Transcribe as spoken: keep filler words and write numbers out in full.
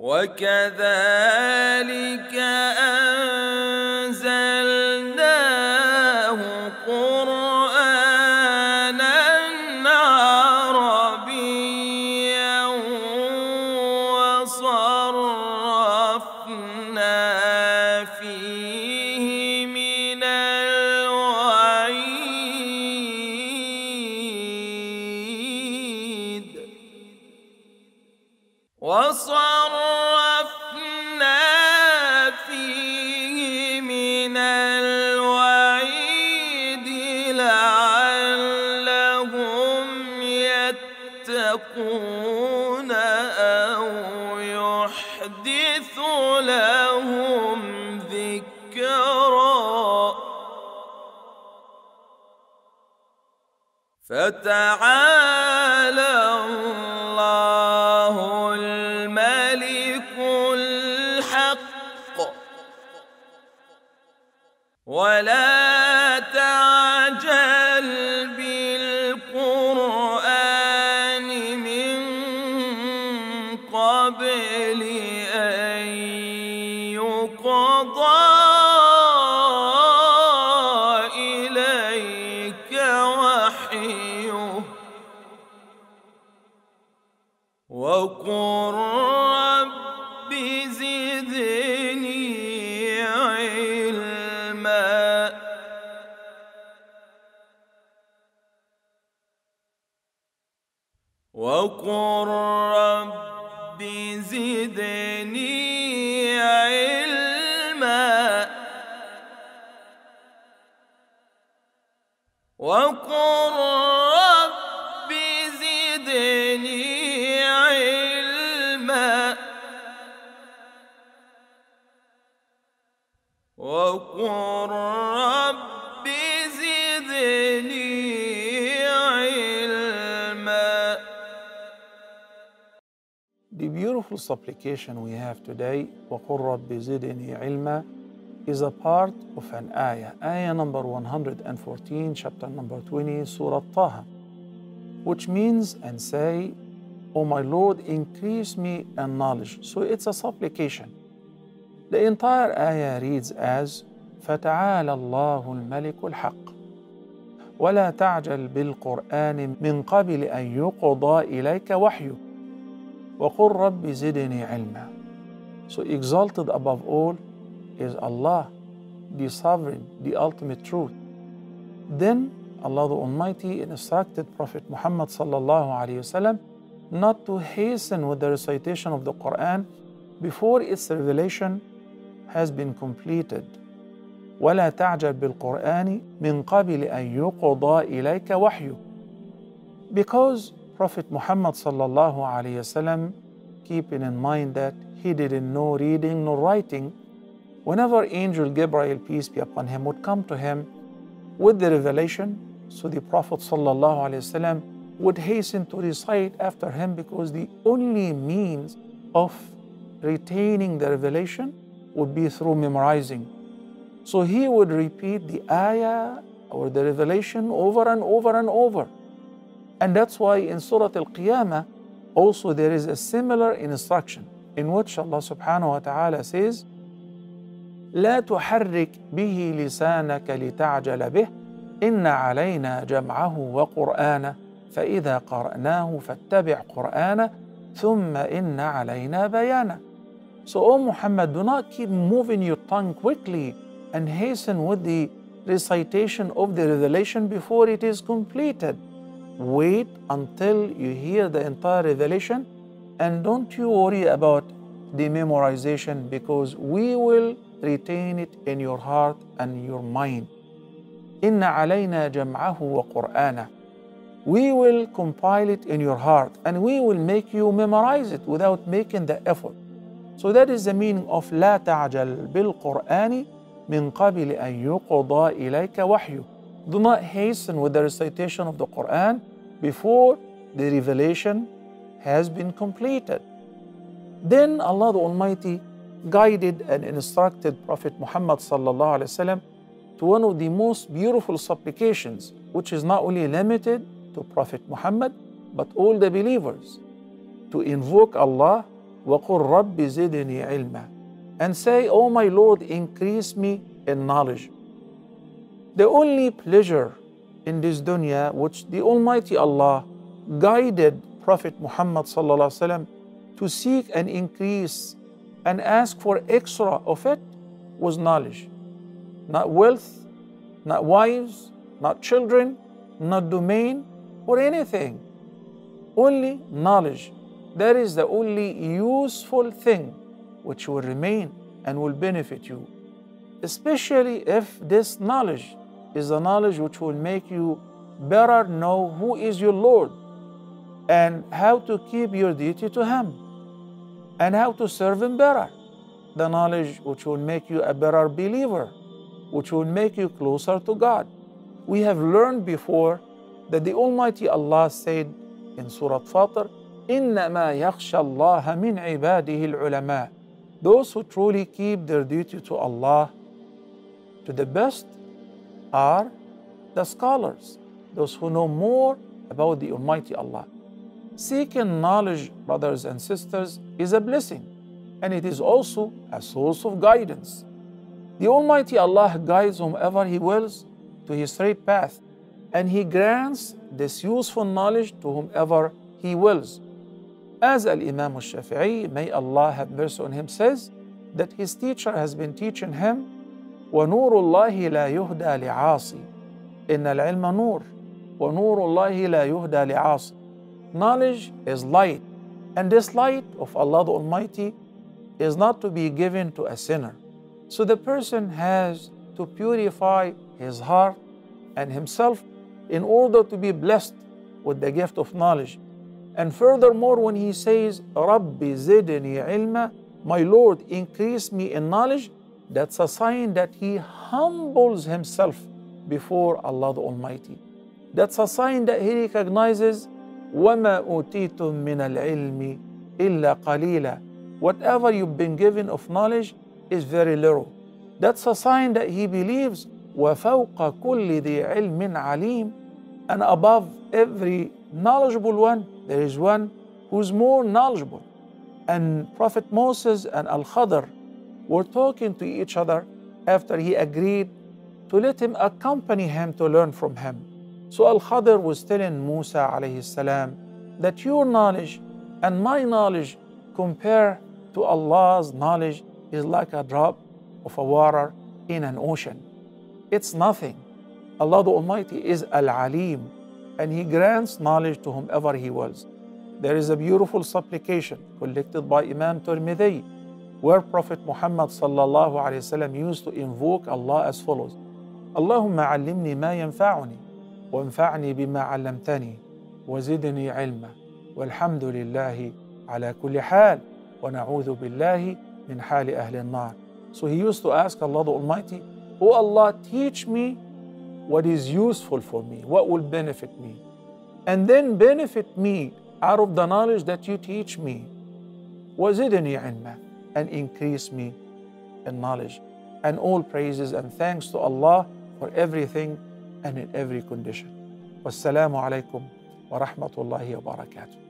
وكذلك أنزلناه قرآنا عربيا وصرفنا فيه من الوعيد وصرفنا أو يحدث لهم ذكرا فتعالى الله الملك الحق ولا تعجل وقل رب زدني علما وقل رب زدني علما وقل رب زدني وقل رب زدني علما. The beautiful supplication we have today, وقل رب زدني علما, is a part of an ayah, ayah number one hundred fourteen, chapter number twenty, Surah Taha, which means and say, O my Lord, increase me in knowledge. So it's a supplication. The entire ayah reads as فَتَعَالَى اللَّهُ الْمَلِكُ الْحَقِّ وَلَا تَعْجَلْ بِالْقُرْآنِ مِنْ قَبْلِ أَنْ يُقْضَى إِلَيْكَ وَحْيُهُ وَقُلْ رَبِّ زِدْنِي عِلْمًا. So exalted above all is Allah, the Sovereign, the Ultimate Truth. Then Allah the Almighty instructed Prophet Muhammad sallallahu alayhi wasallam not to hasten with the recitation of the Quran before its revelation has been completed. ولا تعجل بالقرآن من قبل أن يقضى إليك وحيه. Because Prophet Muhammad sallallahu alaihi wasallam, keeping in mind that he didn't know reading nor writing, whenever Angel Gabriel, peace be upon him, would come to him with the revelation, so the Prophet sallallahu alaihi wasallam would hasten to recite after him, because the only means of retaining the revelation would be through memorizing. So he would repeat the ayah or the revelation over and over and over. And that's why in Surah Al-Qiyamah also there is a similar instruction in which Allah subhanahu wa ta'ala says, لا تحرك به لسانك لتعجل به إن علينا جمعه وقرآنه فإذا قرأناه فاتبع قرآنه ثم إن علينا بيانه. So, O Muhammad, do not keep moving your tongue quickly and hasten with the recitation of the revelation before it is completed. Wait until you hear the entire revelation, and don't you worry about the memorization, because we will retain it in your heart and your mind. إِنَّ عَلَيْنَا جَمْعَهُ وَقُرْآنَهُ. We will compile it in your heart, and we will make you memorize it without making the effort. So that is the meaning of لا تعجل بالقرآن من قبل أن يقضى إليك وحيه. Do not hasten with the recitation of the Quran before the revelation has been completed. Then Allah the Almighty guided and instructed Prophet Muhammad sallallahu alaihi wasallam to one of the most beautiful supplications, which is not only limited to Prophet Muhammad but all the believers, to invoke Allah وَقُلْ رَبِّ زِدْنِي عِلْمًا, and say, O my Lord, increase me in knowledge. The only pleasure in this dunya which the Almighty Allah guided Prophet Muhammad ﷺ to seek and increase and ask for extra of it was knowledge. Not wealth, not wives, not children, not domain or anything. Only knowledge. That is the only useful thing which will remain and will benefit you, especially if this knowledge is the knowledge which will make you better know who is your Lord and how to keep your duty to Him and how to serve Him better. The knowledge which will make you a better believer, which will make you closer to God. We have learned before that the Almighty Allah said in Surah Fatir, إِنَّمَا يَخْشَى اللَّهَ مِنْ عِبَادِهِ الْعُلَمَاءِ. Those who truly keep their duty to Allah to the best are the scholars, those who know more about the Almighty Allah. Seeking knowledge, brothers and sisters, is a blessing, and it is also a source of guidance. The Almighty Allah guides whomever He wills to His straight path, and He grants this useful knowledge to whomever He wills. As al Imam al-Shafi'i, may Allah have mercy on him, says that his teacher has been teaching him, وَنُورُ اللَّهِ لَا يُهْدَى لِعَاصِ إِنَّ الْعِلْمَ نُورٌ وَنُورُ اللَّهِ لَا يُهْدَى لِعَاصِ. Knowledge is light, and this light of Allah the Almighty is not to be given to a sinner. So the person has to purify his heart and himself in order to be blessed with the gift of knowledge. And furthermore, when he says, Rabbi zidni ilma, my Lord, increase me in knowledge, that's a sign that he humbles himself before Allah the Almighty. That's a sign that he recognizes, وَمَا أُوتِيتُم مِّنَ الْعِلْمِ إِلَّا قَلِيلًا. Whatever you've been given of knowledge is very little. That's a sign that he believes, وَفَوْقَ كُلِّ ذِي عِلْمٍ عَلِيمٍ. And above every knowledgeable one, there is one who's more knowledgeable. And Prophet Moses and Al-Khadr were talking to each other after he agreed to let him accompany him to learn from him. So Al-Khadr was telling Musa alayhi salam that your knowledge and my knowledge compared to Allah's knowledge is like a drop of water in an ocean. It's nothing. Allah the Almighty is Al-Alim, and He grants knowledge to whomever He wills. There is a beautiful supplication collected by Imam Tirmidhi, where Prophet Muhammad sallallahu alayhi wa sallam used to invoke Allah as follows: Allahumma allimni ma yanfa'uni, wa anfa'ni bima 'allamtani, wa zidni 'ilma, walhamdulillahi ala kulli hal, wa na'udhu billahi min hali ahli an-nar. So he used to ask Allah the Almighty, O Allah, teach me what is useful for me, what will benefit me, and then benefit me out of the knowledge that you teach me. وَزِدْنِي عِلْمًا, and increase me in knowledge. And all praises and thanks to Allah for everything and in every condition. وَالسَّلَامُ عَلَيْكُمْ وَرَحْمَةُ اللَّهِ وَبَرَكَاتُهُ.